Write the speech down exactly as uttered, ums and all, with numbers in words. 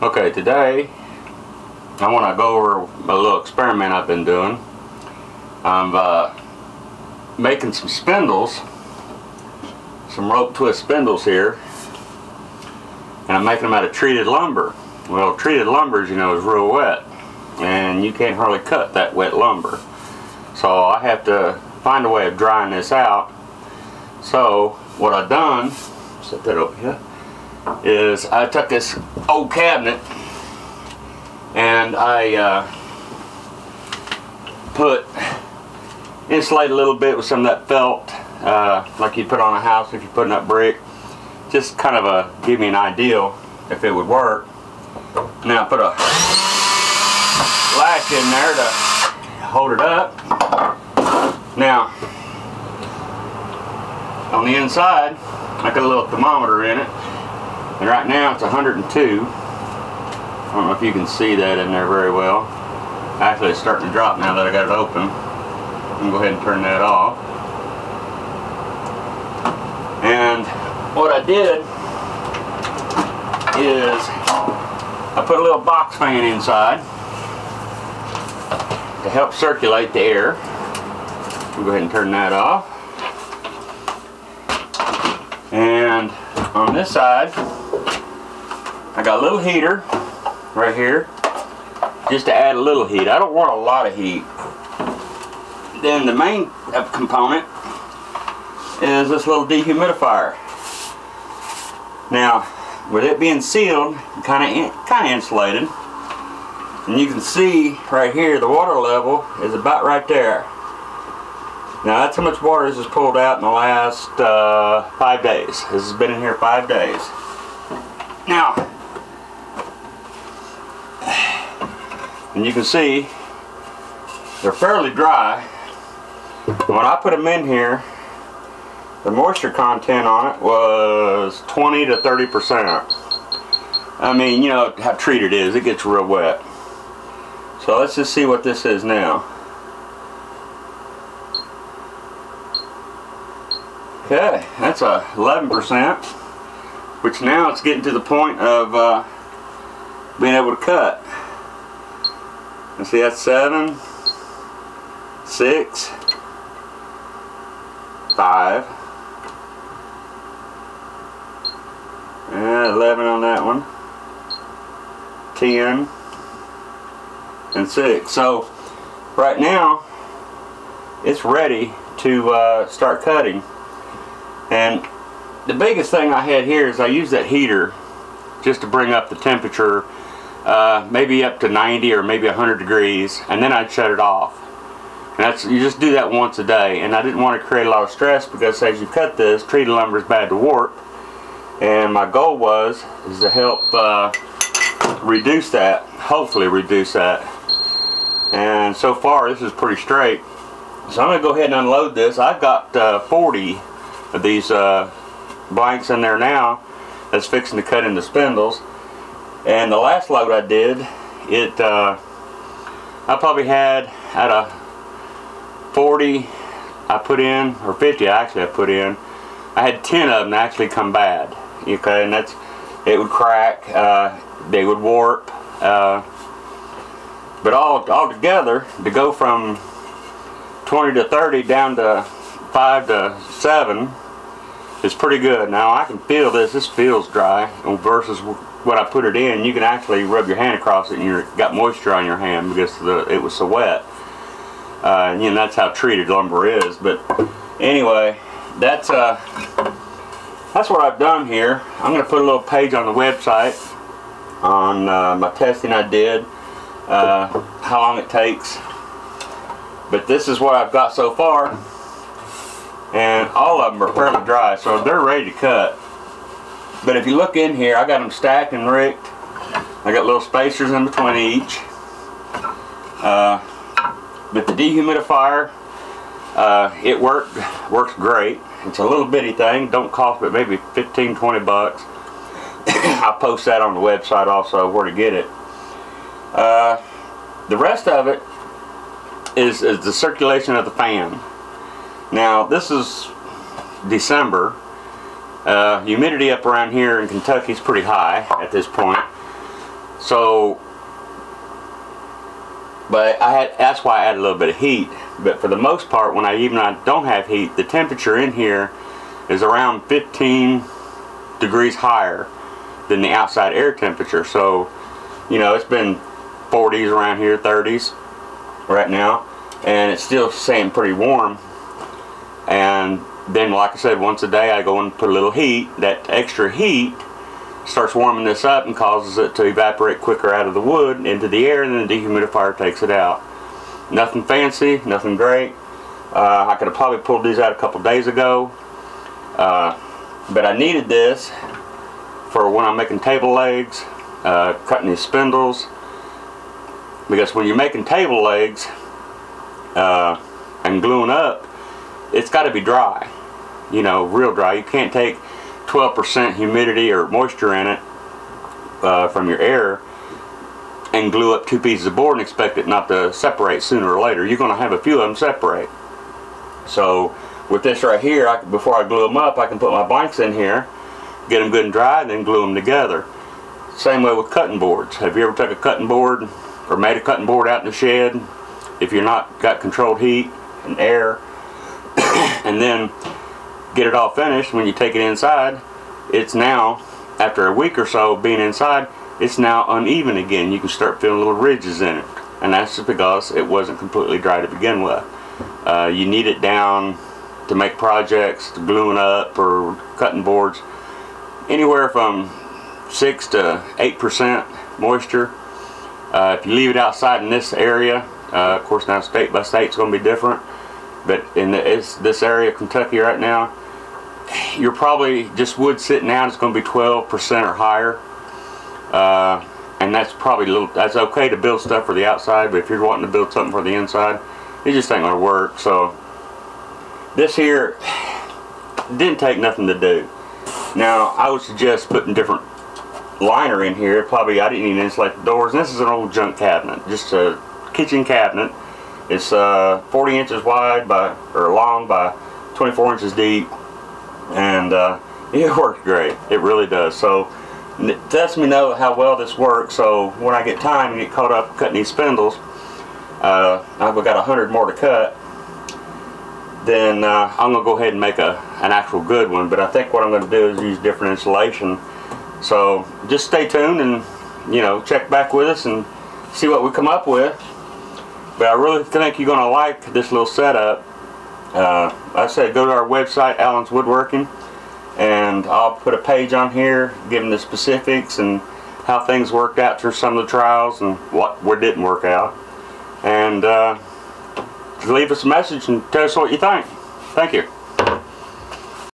Okay, today I want to go over a little experiment I've been doing. I'm uh, making some spindles, some rope twist spindles here, and I'm making them out of treated lumber. Well, treated lumber, as you know, is real wet, and you can't hardly cut that wet lumber. So I have to find a way of drying this out. So what I've done, set that up here, is I took this old cabinet and I uh, put, insulate a little bit with some of that felt, uh, like you put on a house if you're putting up brick. Just kind of a, give me an idea if it would work. And then I put a lash in there to hold it up. Now, on the inside, I got a little thermometer in it. And right now it's one hundred and two. I don't know if you can see that in there very well. Actually, it's starting to drop now that I got it open. I'm gonna go ahead and turn that off. And what I did is I put a little box fan inside to help circulate the air. We'll go ahead and turn that off. And on this side, I got a little heater right here just to add a little heat. I don't want a lot of heat. Then the main component is this little dehumidifier. Now, with it being sealed, kind of in, kind of insulated, and you can see right here the water level is about right there. Now that's how much water this has pulled out in the last uh, five days. This has been in here five days. Now, and you can see they're fairly dry. When I put them in here, the moisture content on it was twenty to thirty percent. I mean, you know how treated it is. It gets real wet. So let's just see what this is now. Okay, that's a eleven percent, which now it's getting to the point of uh, being able to cut. And see, that's seven, six, five, and eleven on that one, ten, and six. So right now it's ready to uh, start cutting. And the biggest thing I had here is I used that heater just to bring up the temperature uh, maybe up to ninety or maybe one hundred degrees, and then I'd shut it off. And that's, you just do that once a day, and I didn't want to create a lot of stress because as you cut this, treated lumber is bad to warp, and my goal was is to help uh, reduce that, hopefully reduce that. And so far this is pretty straight. So I'm going to go ahead and unload this. I've got uh, forty of these uh, blanks in there now that's fixing to cut into spindles. And the last load I did, it uh, I probably had out of forty I put in, or fifty actually I put in, I had ten of them actually come bad. Okay, and that's, it would crack, uh, they would warp, uh, but all, all together, to go from twenty to thirty down to five to seven is pretty good. Now I can feel this. This feels dry versus what I put it in. You can actually rub your hand across it and you got moisture on your hand because the, it was so wet. Uh, and you know, that's how treated lumber is. But anyway, that's uh, that's what I've done here. I'm going to put a little page on the website on uh, my testing I did, uh, how long it takes. But this is what I've got so far. And all of them are fairly dry, so they're ready to cut. But if you look in here, I got them stacked and rigged. I got little spacers in between each. Uh, but the dehumidifier, uh, it worked, works great. It's a little bitty thing, don't cost but maybe fifteen, twenty bucks. I'll post that on the website also, where to get it. Uh, the rest of it is, is the circulation of the fan. Now this is December. Uh, humidity up around here in Kentucky is pretty high at this point. So, but I had, that's why I add a little bit of heat. But for the most part, when I even I don't have heat, the temperature in here is around fifteen degrees higher than the outside air temperature. So, you know, it's been forties around here, thirties right now, and it's still staying pretty warm. And then, like I said, once a day I go and put a little heat. That extra heat starts warming this up and causes it to evaporate quicker out of the wood into the air, and then the dehumidifier takes it out. Nothing fancy, nothing great. Uh, I could have probably pulled these out a couple days ago, uh, but I needed this for when I'm making table legs, uh, cutting these spindles, because when you're making table legs uh, and gluing up, it's got to be dry, you know, real dry. You can't take twelve percent humidity or moisture in it uh, from your air and glue up two pieces of board and expect it not to separate sooner or later. You're going to have a few of them separate. So with this right here, I, before I glue them up, I can put my blanks in here, get them good and dry, and then glue them together. Same way with cutting boards. Have you ever took a cutting board or made a cutting board out in the shed? If you're not got controlled heat and air, and then get it all finished, when you take it inside, it's now, after a week or so being inside, it's now uneven again. You can start feeling little ridges in it, and that's just because it wasn't completely dry to begin with. Uh, you need it down to make projects, to gluing up or cutting boards, anywhere from six to eight percent moisture. Uh, if you leave it outside in this area, uh, of course now state by state it's going to be different, but in the, it's this area of Kentucky right now, you're probably, just wood sitting out, it's going to be twelve percent or higher, uh, and that's probably a little, that's okay to build stuff for the outside, but if you're wanting to build something for the inside, it just ain't going to work. So this here didn't take nothing to do. Now I would suggest putting different liner in here. Probably I didn't even insulate the doors. And this is an old junk cabinet, just a kitchen cabinet. It's uh, forty inches wide by, or long by twenty-four inches deep, and uh, it works great. It really does. So it lets me know how well this works. So when I get time and get caught up cutting these spindles, uh, I've got a hundred more to cut. Then uh, I'm gonna go ahead and make a an actual good one. But I think what I'm gonna do is use different insulation. So just stay tuned and, you know, check back with us and see what we come up with. But I really think you're going to like this little setup. Uh, like I said, go to our website, Allen's Woodworking, and I'll put a page on here giving the specifics and how things worked out through some of the trials and what, what didn't work out. And uh, leave us a message and tell us what you think. Thank you.